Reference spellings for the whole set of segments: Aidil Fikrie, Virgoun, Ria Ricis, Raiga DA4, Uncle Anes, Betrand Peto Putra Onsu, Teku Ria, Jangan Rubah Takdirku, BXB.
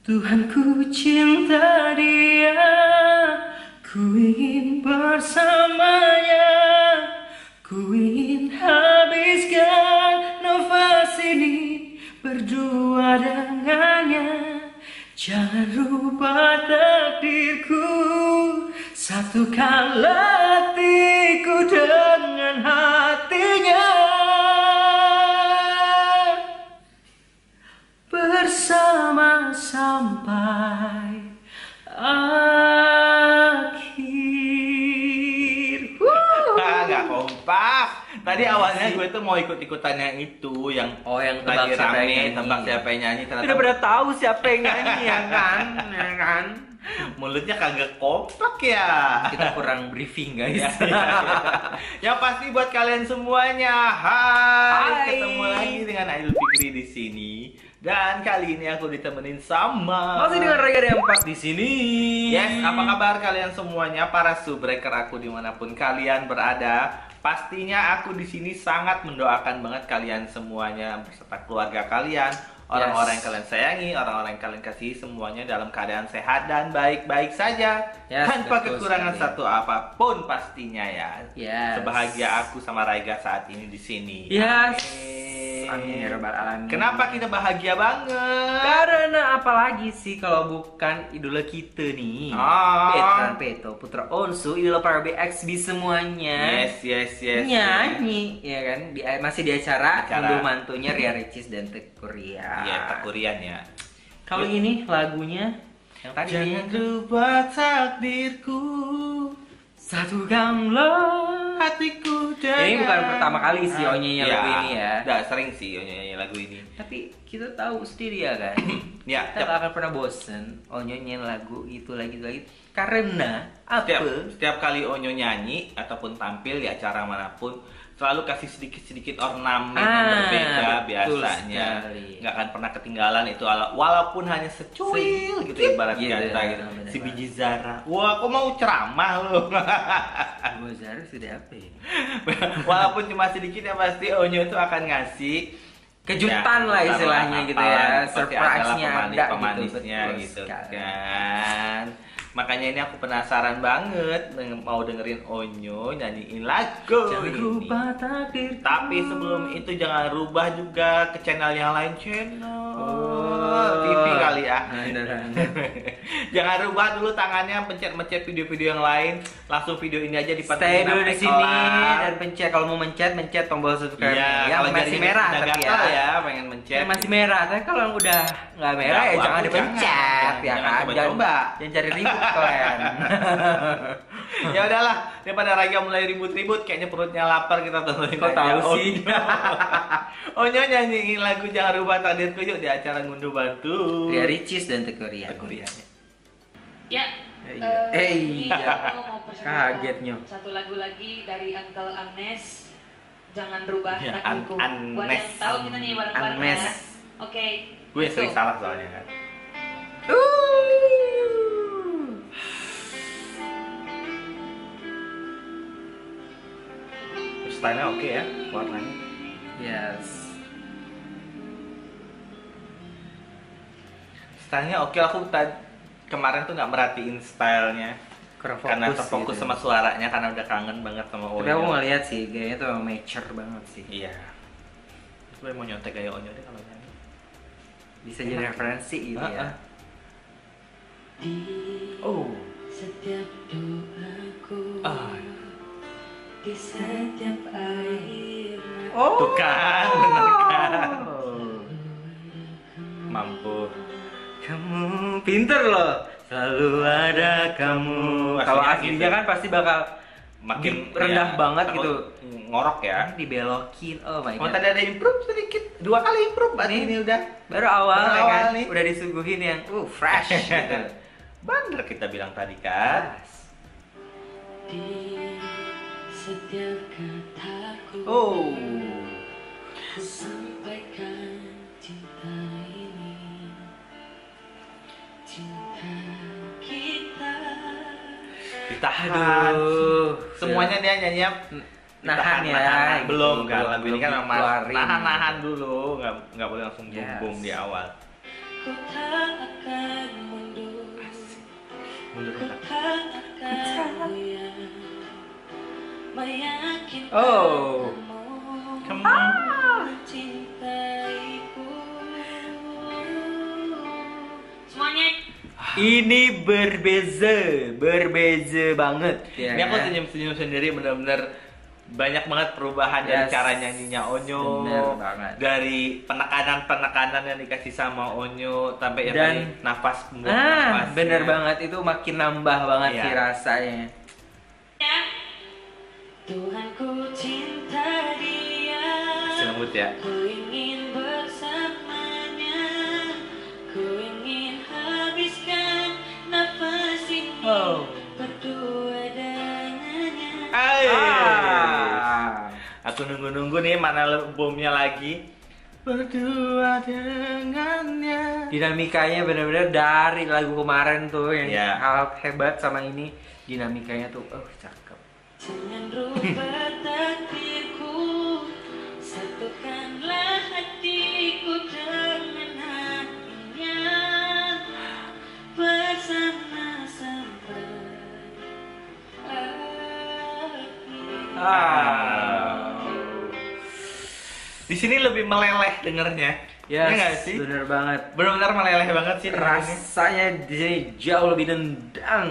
Tuhan, ku cinta dia, ku ingin bersamanya, ku ingin habiskan nafas ini berdua dengannya. Jangan rubah takdirku, satukanlah hatiku dengan hatinya. Bersama sampai akhir. Gak kompak. Tadi awalnya gue tuh mau ikut-ikutan yang itu, yang yang tebak siapa yang nyanyi. Udah pada tahu siapa yang nyanyi, ya kan? Ya kan? Mulutnya kagak kompak ya. Kita kurang briefing guys. Yang pasti buat kalian semuanya, hai, ketemu lagi dengan Aidil Fikrie di sini. Dan kali ini aku ditemenin sama masih dengan Raiga DA4 di sini. Yes, apa kabar kalian semuanya para subbreaker aku dimanapun kalian berada? Pastinya aku di sini sangat mendoakan banget kalian semuanya beserta keluarga kalian, orang-orang yang kalian sayangi, orang-orang yang kalian kasihi, semuanya dalam keadaan sehat dan baik-baik saja, tanpa kekurangan satu apapun pastinya ya. Sebahagia aku sama Raiga saat ini di sini. Amin ya rabbal alamin. Kenapa kita bahagia banget? Karena apalagi sih kalau bukan idola kita nih, Betrand Peto Putra Onsu, idola para BXB semuanya. Yes. Nyanyi, ya kan? Masih di acara undur mantunya Ria Ricis dan Teku Ria. Iya, Teku Rian ya. Kalau ini lagunya yang tadi. Jangan rubah takdirku, satukanlah hatiku dengan... Ini bukan pertama kali sih O nyanyi lagu ini ya. Udah sering sih O nyanyi lagu ini. Tapi kita tahu sendiri ya kan. Kita gak akan pernah bosen O nyanyi lagu itu lagi-lagi. Karena setiap kali O nyanyi ataupun tampil di acara manapun, selalu kasih sedikit-sedikit ornamen yang berbeda biasanya. Nggak akan pernah ketinggalan itu, walaupun hanya secuil gitu ibarat kata gitu. Si biji zara. Wah, aku mau ceramah loh. Zara sudah apa ya? Walaupun cuma sedikit ya pasti Onyo itu akan ngasih kejutan lah istilahnya gitu ya. Surprise-nya ada gitu kan. Makanya ini aku penasaran banget mau dengerin Onyo nyanyiin lagu Jangan Rubah Takdirku. Tapi sebelum itu jangan rubah juga ke channel yang lain, channel TV kali ya. Jangan rubah dulu tangannya, pencet-mencet video-video yang lain. Langsung video ini aja dipakai di sini dan pencet kalau mau mencet tombol subscribe yang masih merah tapi ya pengen mencet. Masih merah, tapi kalau yang udah nggak merah ya jangan dipencet ya kan. Jangan mbak, jangan cari ribut. Ya udahlah, daripada Raiga mulai ribut-ribut, kayaknya perutnya lapar, kita tontonin aja. Onyo nyanyiin lagu Jangan Rubah Takdirku yuk di acara ngunduh bantu Ria Ricis dan Teku Ria. Kagetnya satu lagu lagi dari Uncle Anes, Jangan Rubah Takdirku. Buat yang tahu kita nyanyi bareng-bareng ya. Oke, gue sering salah soalnya kan. Stylenya oke ya, warnanya. Stylenya oke, aku kemarin tuh nggak merhatiin stylenya. Karena terfokus sama suaranya, karena udah kangen banget sama Onyo. Tapi aku ngeliat sih, gayanya tuh mature banget sih. Iya. Gue mau nyontek gaya Onyo deh kalau nyanyi. Bisa jadi referensi gitu ya. Setiap doaku. Di setiap air mata. Tuh kan, bener kan? Mampu. Kamu pinter loh. Selalu ada kamu. Kalau aslinya kan pasti bakal makin rendah banget gitu. Ngorok ya. Dibelokin. Oh my god. Tadi ada improve sedikit. 2 kali improve. Ini udah baru awal kan. Udah disuguhin yang fresh gitu. Bener kita bilang tadi kan. Setiap kataku ku sampaikan cinta ini, cinta kita. Ditahan. Semuanya dia nyanyinya nahan ya. Belum kan, lagu ini kan memang nahan-nahan dulu, nggak boleh langsung boom-boom di awal. Ku tak akan Oh. Come on. Ini berbeza banget. Yeah. Ini aku senyum-senyum sendiri, benar-benar banyak banget perubahan dari cara nyanyinya Onyo, dari penekanan yang dikasih sama Onyo, sampai dan nafas pembuatan nafasnya. Bener banget, itu makin nambah banget sih rasanya. Tuhanku cinta dia. Selembut ya. Aku nunggu-nunggu nih mana albumnya lagi. Berdua dengannya. Dinamikanya benar-benar dari lagu kemarin tuh yang hebat sama ini, dinamikanya tuh cakep. Jangan rubah takdirku, satukanlah hatiku dengan hatinya, bersama sampai akhir. Di sini lebih meleleh dengernya, ya nggak sih? Bener banget, benar-benar meleleh banget sih. Rasanya di sini jauh lebih nendang.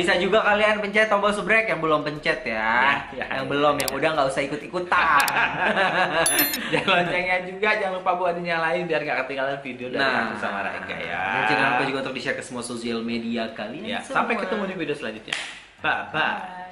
Bisa juga kalian pencet tombol subrek yang belum pencet yang belum, yang udah nggak usah ikut-ikutan. Jangan loncengnya juga jangan lupa buat dinyalain biar nggak ketinggalan video dari aku sama Raiga ya. Dan jangan lupa juga untuk di-share ke semua sosial media kalian. Sampai ketemu di video selanjutnya. Bye bye.